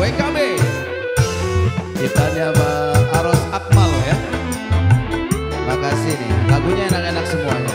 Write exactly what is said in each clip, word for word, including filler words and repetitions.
W K B. Ciptanya Pak Aros Akmal ya. Makasih nih, lagunya enak-enak semuanya.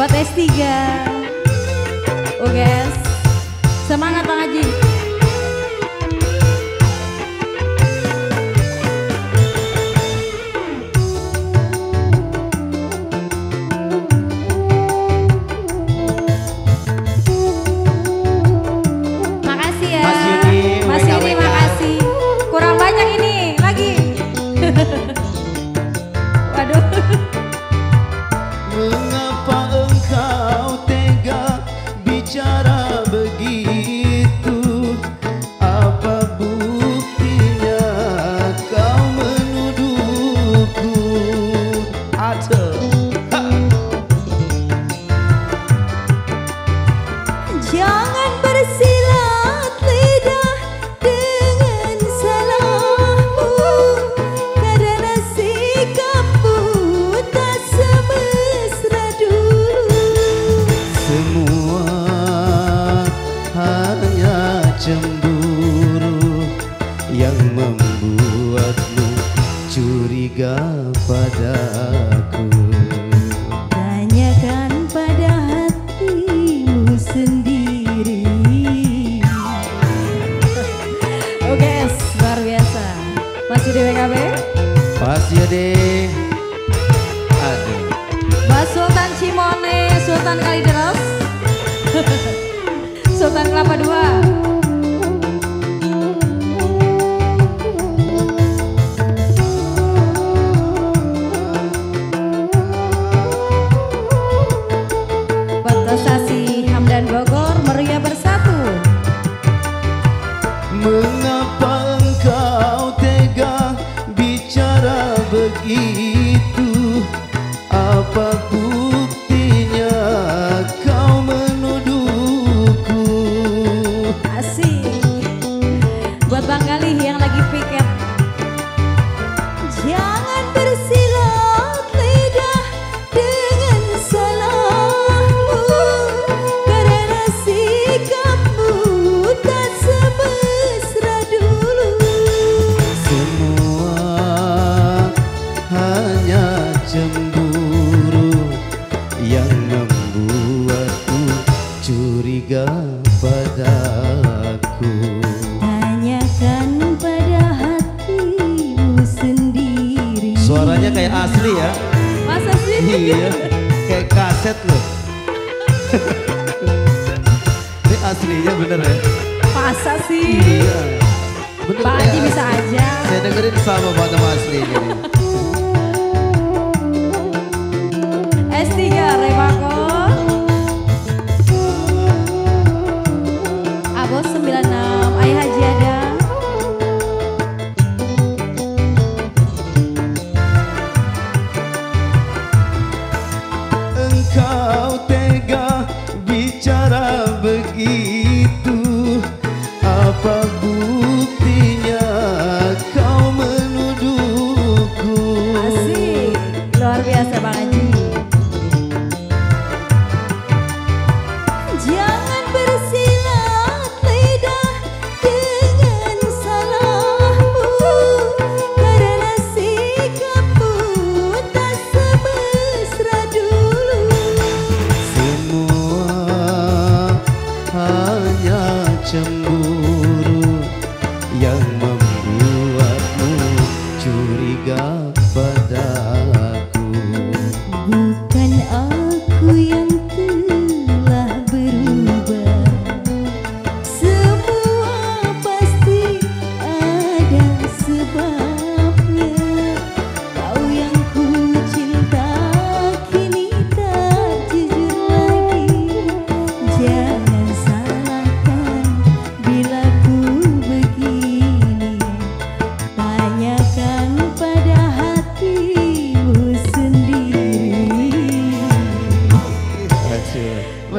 Buat S tiga, U G S, semangat Bang Haji. Makasih ya, Mas Yudi, Mas Yudi, makasih. Kurang banyak ini lagi. Waduh. Mengapa? Cemburu yang membuatmu curiga padaku. Tanyakan pada hatimu sendiri. Oke, okay, luar biasa. Mas Yudi W K B. Mas Yudi. Aduh. Mas Sultan Cimone, Sultan Kalideres, Sultan Kelapa dua. Begitu, apa buktinya kau menuduhku? Asik, buat Bang Galih yang lagi piket. Jangan bersilat lidah dengan salahmu, karena sikapmu tak semesra dulu. Semua hanya cemburu yang membuatku curiga padaku. Tanyakan pada hatimu sendiri. Suaranya kayak asli ya. Masa sih? Iya, kayak kaset loh. Ini aslinya bener ya? Masa sih? Iya. Bener, Pak Haji bisa aja. Saya dengerin sama Pak Haji asli gini. Begitu, apa buktinya? yang